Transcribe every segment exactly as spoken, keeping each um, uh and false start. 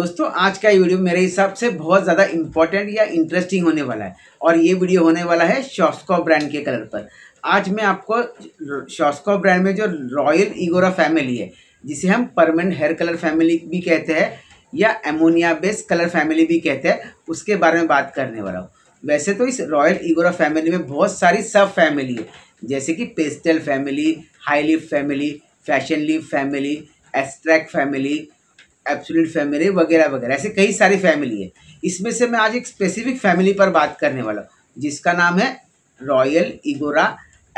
दोस्तों आज का ये वीडियो मेरे हिसाब से बहुत ज़्यादा इम्पोर्टेंट या इंटरेस्टिंग होने वाला है और ये वीडियो होने वाला है शॉर्ट्सकॉप ब्रांड के कलर पर। आज मैं आपको शॉर्ट्सकॉप ब्रांड में जो रॉयल इगोरा फैमिली है, जिसे हम परमानेंट हेयर कलर फैमिली भी कहते हैं या एमोनिया बेस्ड कलर फैमिली भी कहते हैं, उसके बारे में बात करने वाला हूँ। वैसे तो इस रॉयल इगोरा फैमिली में बहुत सारी सब फैमिली है, जैसे कि pastel family, high leaf family, fashion leaf family, abstract family, absolute family वगैरह वगैरह, ऐसे कई सारी फैमिली है। इसमें से मैं आज एक स्पेसिफिक फैमिली पर बात करने वाला हूँ जिसका नाम है रॉयल इगोरा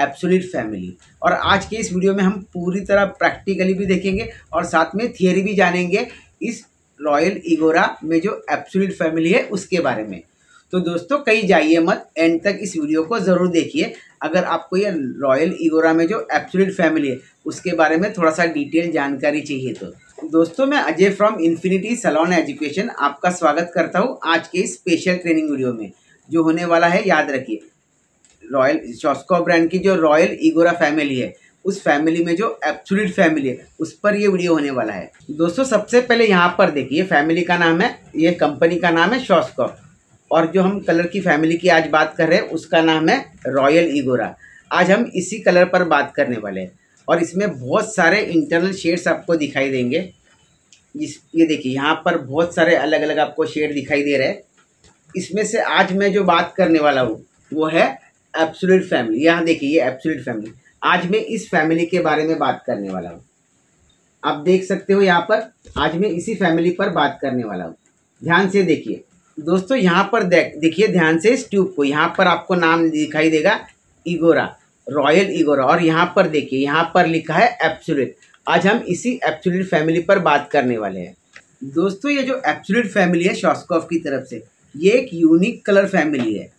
एब्सोल्यूट फैमिली। और आज के इस वीडियो में हम पूरी तरह प्रैक्टिकली भी देखेंगे और साथ में थियरी भी जानेंगे इस रॉयल इगोरा में जो एब्सोल्यूट फैमिली है उसके बारे में। तो दोस्तों कहीं जाइए मत, एंड तक इस वीडियो को ज़रूर देखिए। अगर आपको ये रॉयल इगोरा में जो एब्सोल्यूट फैमिली है उसके बारे में थोड़ा सा डिटेल जानकारी चाहिए तो दोस्तों मैं Ajay from infinity salon education आपका स्वागत करता हूँ आज के इस स्पेशल ट्रेनिंग वीडियो में जो होने वाला है। याद रखिए रॉयल शॉर्ट्सकॉप ब्रांड की जो रॉयल इगोरा फैमिली है उस फैमिली में जो एब्सोल्यूट फैमिली है उस पर ये वीडियो होने वाला है। दोस्तों सबसे पहले यहाँ पर देखिए, फैमिली का नाम है, ये कंपनी का नाम है शॉर्ट्सकॉप, और जो हम कलर की फैमिली की आज बात कर रहे हैं उसका नाम है रॉयल इगोरा। आज हम इसी कलर पर बात करने वाले हैं और इसमें बहुत सारे इंटरनल शेड्स आपको दिखाई देंगे। जिस ये देखिए यहाँ पर बहुत सारे अलग अलग आपको शेड दिखाई दे रहे हैं। इसमें से आज मैं जो बात करने वाला हूँ वो है एब्सोल्यूट फैमिली। यहाँ देखिए ये एब्सोल्यूट फैमिली, आज मैं इस फैमिली के बारे में बात करने वाला हूँ। आप देख सकते हो यहाँ पर, आज मैं इसी फैमिली पर बात करने वाला हूँ। ध्यान से देखिए दोस्तों, यहाँ पर देखिए ध्यान से इस ट्यूब को, यहाँ पर आपको नाम दिखाई देगा इगोरा, रॉयल इगोरा, और यहाँ पर देखिए यहाँ पर लिखा है एब्सोल्यूट। आज हम इसी एब्सोल्यूट फैमिली पर बात करने वाले हैं। दोस्तों ये जो एब्सोल्यूट फैमिली है शॉर्ट्सकॉफ की तरफ से, ये एक यूनिक कलर फैमिली है।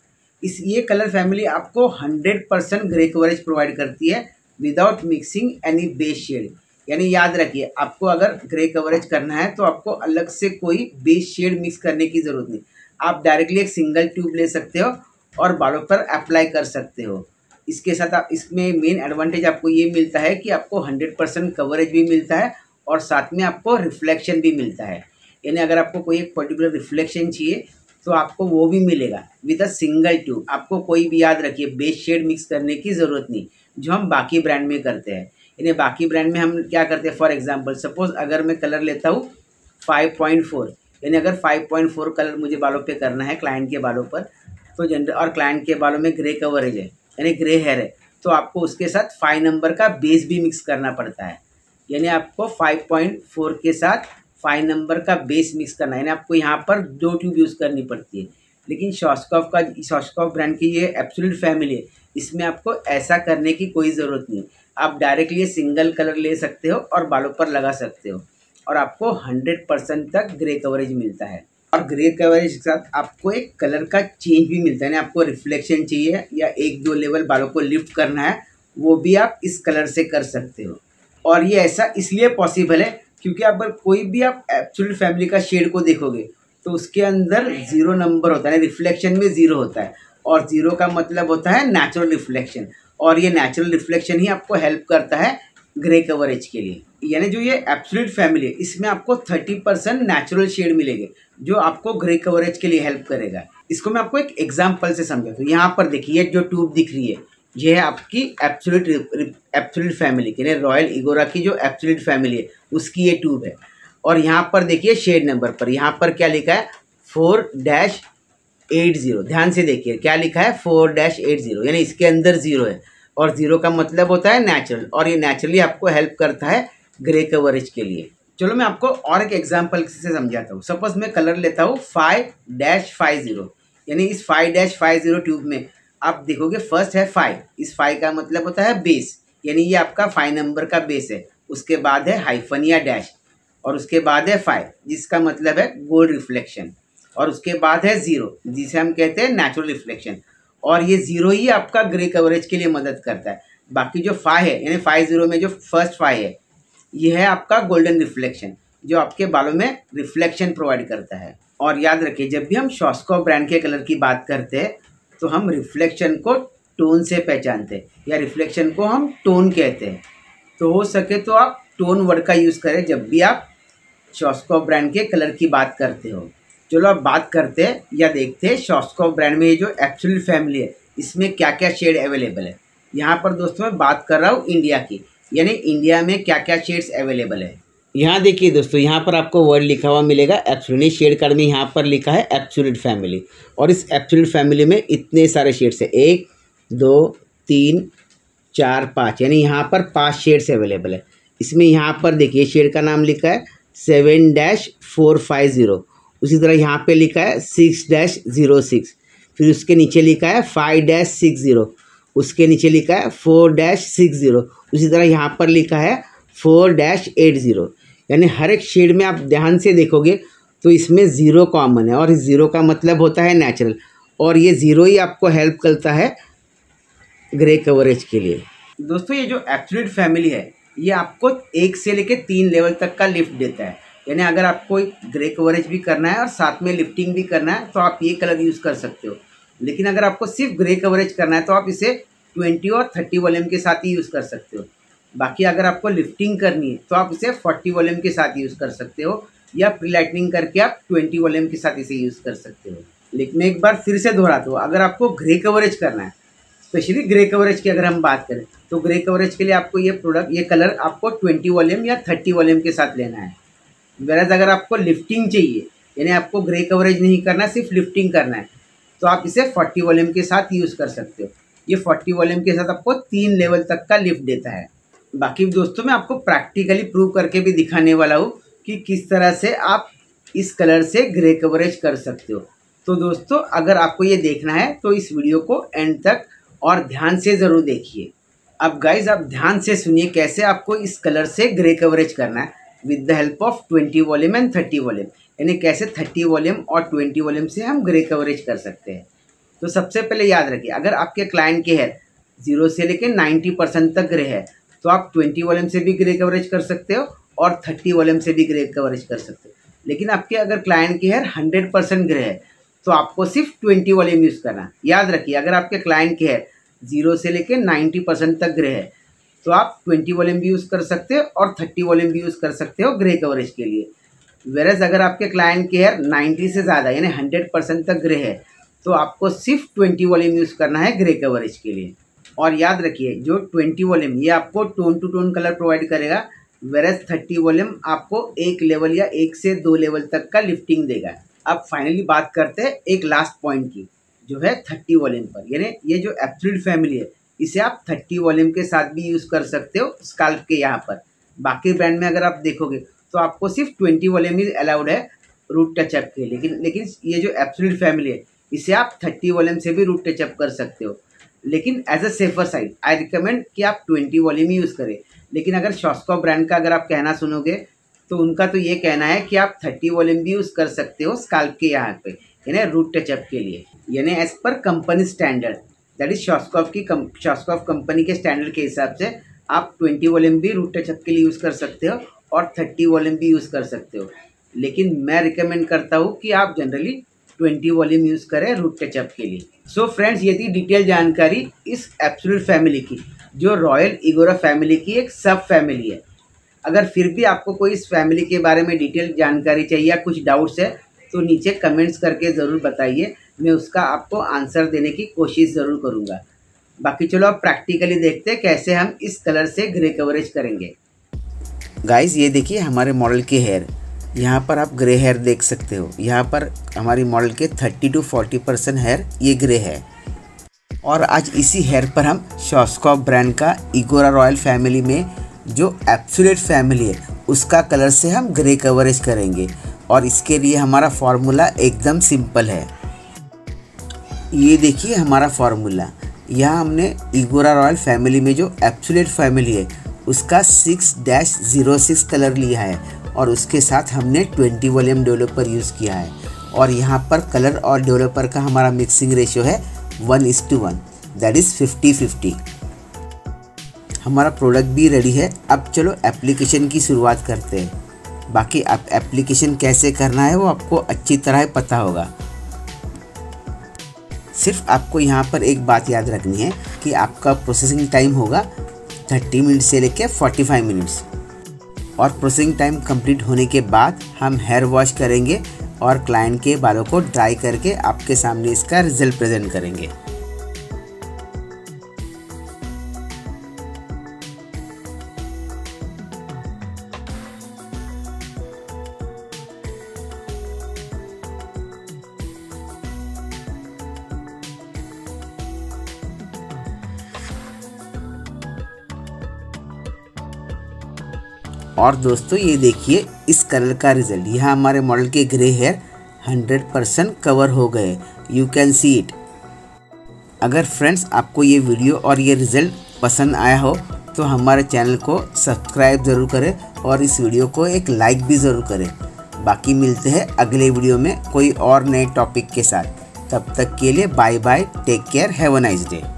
इस ये कलर फैमिली आपको hundred percent grey coverage provide करती है without mixing any base shade. यानी याद रखिए, आपको अगर ग्रे कवरेज करना है तो आपको अलग से कोई बेस शेड मिक्स करने की ज़रूरत नहीं। आप डायरेक्टली एक सिंगल ट्यूब ले सकते हो और बालों पर अप्लाई कर सकते हो। इसके साथ आप इसमें मेन एडवांटेज आपको ये मिलता है कि आपको हंड्रेड परसेंट कवरेज भी मिलता है और साथ में आपको रिफ्लेक्शन भी मिलता है। यानी अगर आपको कोई एक पर्टिकुलर रिफ्लेक्शन चाहिए तो आपको वो भी मिलेगा विद अ सिंगल ट्यूब। आपको कोई भी, याद रखिए, बेस शेड मिक्स करने की ज़रूरत नहीं, जो हम बाकी ब्रांड में करते हैं। इन्हें बाकी ब्रांड में हम क्या करते हैं, फॉर एग्जांपल सपोज़ अगर मैं कलर लेता हूँ फाइव पॉइंट फोर, यानी अगर फाइव पॉइंट फोर कलर मुझे बालों पे करना है क्लाइंट के बालों पर, तो जनरल और क्लाइंट के बालों में ग्रे कवरेज है यानी ग्रे हेयर है, तो आपको उसके साथ फाइव नंबर का बेस भी मिक्स करना पड़ता है। यानी आपको फाइव पॉइंट फोर के साथ फाइव नंबर का बेस मिक्स करना है, यानी आपको यहाँ पर दो ट्यूब यूज़ करनी पड़ती है। लेकिन शॉर्ट्सकॉफ का शॉर्ट्सकॉफ ब्रांड की ये एब्सोल्यूट फैमिली है, इसमें आपको ऐसा करने की कोई ज़रूरत नहीं। आप डायरेक्टली सिंगल कलर ले सकते हो और बालों पर लगा सकते हो और आपको हंड्रेड परसेंट तक ग्रे कवरेज मिलता है। और ग्रे कवरेज के साथ आपको एक कलर का चेंज भी मिलता है, यानी आपको रिफ्लेक्शन चाहिए या एक दो लेवल बालों को लिफ्ट करना है, वो भी आप इस कलर से कर सकते हो। और ये ऐसा इसलिए पॉसिबल है क्योंकि अगर कोई भी आप एब्सोल्यूट फैमिली का शेड को देखोगे तो उसके अंदर ज़ीरो नंबर होता है, रिफ्लेक्शन में ज़ीरो होता है, और ज़ीरो का मतलब होता है नेचुरल रिफ्लेक्शन, और ये नेचुरल रिफ्लेक्शन ही आपको हेल्प करता है ग्रे कवरेज के लिए। यानी जो ये एब्सोल्यूट फैमिली है इसमें आपको थर्टी परसेंट नेचुरल शेड मिलेंगे जो आपको ग्रे कवरेज के लिए हेल्प करेगा। इसको मैं आपको एक एग्जांपल से समझाता हूँ। यहाँ पर देखिए जो ट्यूब दिख रही है ये है आपकी एब्सोल्यूट एब्सोल्यूट फैमिली की, यानी रॉयल इगोरा की जो एब्सोल्यूट फैमिली है उसकी ये ट्यूब है। और यहाँ पर देखिए शेड नंबर पर, यहाँ पर क्या लिखा है फोर डैश एट ज़ीरो। ध्यान से देखिए क्या लिखा है फोर डैश एट ज़ीरो, यानी इसके अंदर ज़ीरो है और ज़ीरो का मतलब होता है नेचुरल, और ये नेचुरली आपको हेल्प करता है ग्रे कवरेज के लिए। चलो मैं आपको और एक एग्जांपल से समझाता हूँ। सपोज मैं कलर लेता हूँ फाइव डैश फाइव ज़ीरो, यानी इस five dash five zero tube में आप देखोगे फर्स्ट है फाइव, इस फाइव का मतलब होता है बेस, यानी ये आपका फाइव नंबर का बेस है। उसके बाद है हाइफन या डैश, और उसके बाद है फाइव जिसका मतलब है गोल्ड रिफ्लेक्शन, और उसके बाद है ज़ीरो जिसे हम कहते हैं नेचुरल रिफ्लेक्शन, और ये ज़ीरो ही आपका ग्रे कवरेज के लिए मदद करता है। बाकी जो फाइव है यानी फाइव ज़ीरो में जो फर्स्ट फाइव है ये है आपका गोल्डन रिफ्लेक्शन जो आपके बालों में रिफ्लेक्शन प्रोवाइड करता है। और याद रखिए जब भी हम शॉर्ट्सकॉफ ब्रांड के कलर की बात करते हैं तो हम रिफ्लेक्शन को टोन से पहचानते हैं, या रिफ्लेक्शन को हम टोन कहते हैं। तो हो सके तो आप टोन वर्ड का यूज़ करें जब भी आप शॉर्ट्सकॉफ ब्रांड के कलर की बात करते हो। चलो अब बात करते हैं या देखते हैं शॉर्ट्सकॉफ ब्रांड में ये जो एक्चुअल फैमिली है इसमें क्या क्या शेड अवेलेबल है। यहाँ पर दोस्तों मैं बात कर रहा हूँ इंडिया की, यानी इंडिया में क्या क्या शेड्स अवेलेबल है। यहाँ देखिए दोस्तों, यहाँ पर आपको वर्ड लिखा हुआ मिलेगा एब्सोल्यूट शेड कार्ड में। यहाँ पर लिखा है एब्सोल्यूट फैमिली और इस एब्सोल्यूट फैमिली में इतने सारे शेड्स है, एक दो तीन चार पाँच, यानी यहाँ पर पाँच शेड्स अवेलेबल है। इसमें यहाँ पर देखिए शेड का नाम लिखा है seven dash four five zero, उसी तरह यहाँ पे लिखा है सिक्स डैश ज़ीरो सिक्स, फिर उसके नीचे लिखा है फाइव डैश सिक्स ज़ीरो, उसके नीचे लिखा है फोर डैश सिक्स ज़ीरो, उसी तरह यहाँ पर लिखा है फोर डैश एट ज़ीरो। यानी हर एक शेड में आप ध्यान से देखोगे तो इसमें ज़ीरो कॉमन है और ज़ीरो का मतलब होता है नेचुरल, और ये ज़ीरो ही आपको हेल्प करता है ग्रे कवरेज के लिए। दोस्तों ये जो एब्सोल्यूट फैमिली है ये आपको एक से लेकर तीन लेवल तक का लिफ्ट देता है, यानी अगर आपको ग्रे कवरेज भी करना है और साथ में लिफ्टिंग भी करना है तो आप ये कलर यूज़ कर सकते हो। लेकिन अगर आपको सिर्फ ग्रे कवरेज करना है तो आप इसे ट्वेंटी और थर्टी वॉल्यूम के साथ ही यूज़ कर सकते हो। बाकी अगर आपको लिफ्टिंग करनी है तो आप इसे फोर्टी वॉल्यूम के साथ यूज़ कर सकते हो, या प्री लाइटनिंग करके आप ट्वेंटी वॉल्यूम के साथ इसे यूज़ कर सकते हो। लेकिन मैं एक बार फिर से दोहराता हूँ, अगर आपको ग्रे कवरेज करना है, स्पेशली ग्रे कवरेज की अगर हम बात करें तो ग्रे कवरेज के लिए आपको ये प्रोडक्ट ये कलर आपको ट्वेंटी वॉल्यूम या थर्टी वॉल्यूम के साथ लेना है। वैराज अगर आपको लिफ्टिंग चाहिए, यानी आपको ग्रे कवरेज नहीं करना सिर्फ लिफ्टिंग करना है, तो आप इसे फोर्टी वॉल्यूम के साथ यूज़ कर सकते हो। ये फोर्टी वॉल्यूम के साथ आपको तीन लेवल तक का लिफ्ट देता है। बाकी दोस्तों मैं आपको प्रैक्टिकली प्रूव करके भी दिखाने वाला हूँ कि किस तरह से आप इस कलर से ग्रे कवरेज कर सकते हो। तो दोस्तों अगर आपको ये देखना है तो इस वीडियो को एंड तक और ध्यान से ज़रूर देखिए। अब गाइज आप ध्यान से सुनिए कैसे आपको इस कलर से ग्रे कवरेज करना है with the help of twenty volume and thirty volume, यानी कैसे थर्टी वॉल्यूम और ट्वेंटी वॉल्यूम से हम ग्रे कवरेज कर सकते हैं। तो सबसे पहले याद रखिए, अगर आपके क्लाइंट के हेयर जीरो से लेकर नाइन्टी परसेंट तक ग्रे है तो आप ट्वेंटी वॉल्यूम से भी ग्रे कवरेज कर सकते हो और थर्टी वॉल्यूम से भी ग्रे कवरेज कर सकते हो। लेकिन आपके अगर क्लाइंट के हेयर हंड्रेड परसेंट ग्रे है तो आपको सिर्फ ट्वेंटी वॉल्यूम यूज़ करना। याद रखिए, अगर आपके क्लाइंट के हेयर जीरो से लेकर नाइन्टी परसेंट तक ग्रे है तो आप ट्वेंटी वॉल्यूम भी यूज़ कर सकते हो और थर्टी वॉल्यूम भी यूज़ कर सकते हो ग्रे कवरेज के लिए। वेरस अगर आपके क्लाइंट के हेयर नाइन्टी से ज़्यादा यानी हंड्रेड परसेंट तक ग्रे है तो आपको सिर्फ ट्वेंटी वॉल्यूम यूज़ करना है ग्रे कवरेज के लिए। और याद रखिए जो ट्वेंटी वॉल्यूम ये आपको tone to tone colour provide करेगा, वेरस थर्टी वॉल्यूम आपको एक लेवल या एक से दो लेवल तक का लिफ्टिंग देगा। अब फाइनली बात करते हैं एक लास्ट पॉइंट की, जो है थर्टी वॉल्यूम पर, यानी ये जो एब्सोल्यूट फैमिली है इसे आप थर्टी वॉल्यूम के साथ भी यूज़ कर सकते हो स्काल्प के यहाँ पर। बाकी ब्रांड में अगर आप देखोगे तो आपको सिर्फ ट्वेंटी वॉल्यूम ही अलाउड है रूट टचअप के, लेकिन लेकिन ये जो एब्सोल्यूट फैमिली है इसे आप थर्टी वॉल्यूम से भी रूट टचअप कर सकते हो। लेकिन as a safer side I recommend कि आप ट्वेंटी वॉल्यूम ही यूज़ करें। लेकिन अगर शॉर्ट्सकॉफ ब्रांड का अगर आप कहना सुनोगे तो उनका तो ये कहना है कि आप थर्टी वॉल्यूम भी यूज़ कर सकते हो स्काल्प के यहाँ पर, यानी रूट टचअप के लिए, यानी as per company standard, that is Schwarzkopf की कम शॉर्ट्सकॉफ कंपनी के स्टैंडर्ड के हिसाब से आप ट्वेंटी वॉल्यूम भी रूट टचअप के लिए यूज़ कर सकते हो और थर्टी वॉल्यूम भी यूज़ कर सकते हो। लेकिन मैं रिकमेंड करता हूँ कि आप जनरली ट्वेंटी वॉल्यूम यूज़ करें रूट टचअप के लिए। सो फ्रेंड्स ये थी डिटेल जानकारी इस एब्सोल्यूट फैमिली की, जो रॉयल इगोरा फैमिली की एक सब फैमिली है। अगर फिर भी आपको कोई इस फैमिली के बारे में डिटेल जानकारी चाहिए या कुछ डाउट्स है तो नीचे कमेंट्स करके ज़रूर बताइए, मैं उसका आपको आंसर देने की कोशिश ज़रूर करूँगा। बाकी चलो आप प्रैक्टिकली देखते हैं कैसे हम इस कलर से ग्रे कवरेज करेंगे। गाइस ये देखिए हमारे मॉडल के हेयर, यहाँ पर आप ग्रे हेयर देख सकते हो। यहाँ पर हमारी मॉडल के thirty to forty percent hair ये ग्रे है, और आज इसी हेयर पर हम शॉर्ट्सकॉफ ब्रांड का इगोरा रॉयल फैमिली में जो एब्सोल्यूट फैमिली है उसका कलर से हम ग्रे कवरेज करेंगे। और इसके लिए हमारा फार्मूला एकदम सिंपल है। ये देखिए हमारा फार्मूला, यहाँ हमने इगोरा रॉयल फैमिली में जो एब्सोल्यूट फैमिली है उसका six dash zero six colour लिया है और उसके साथ हमने ट्वेंटी वॉल्यूम डेवलपर यूज़ किया है, और यहाँ पर कलर और डेवलपर का हमारा मिक्सिंग रेशियो है one is to one, that is fifty fifty. हमारा प्रोडक्ट भी रेडी है। अब चलो एप्लीकेशन की शुरुआत करते हैं। बाकी आप एप्लीकेशन कैसे करना है वो आपको अच्छी तरह पता होगा। सिर्फ आपको यहाँ पर एक बात याद रखनी है कि आपका प्रोसेसिंग टाइम होगा थर्टी मिनट से लेकर फोर्टी फाइव मिनट्स। और प्रोसेसिंग टाइम कंप्लीट होने के बाद हम हेयर वॉश करेंगे और क्लाइंट के बालों को ड्राई करके आपके सामने इसका रिजल्ट प्रेजेंट करेंगे। और दोस्तों ये देखिए इस कलर का रिजल्ट, यहाँ हमारे मॉडल के grey hair hundred percent cover हो गए, यू कैन सी इट। अगर फ्रेंड्स आपको ये वीडियो और ये रिज़ल्ट पसंद आया हो तो हमारे चैनल को सब्सक्राइब ज़रूर करें और इस वीडियो को एक लाइक भी ज़रूर करें। बाकी मिलते हैं अगले वीडियो में कोई और नए टॉपिक के साथ, तब तक के लिए bye bye, take care, have a nice day.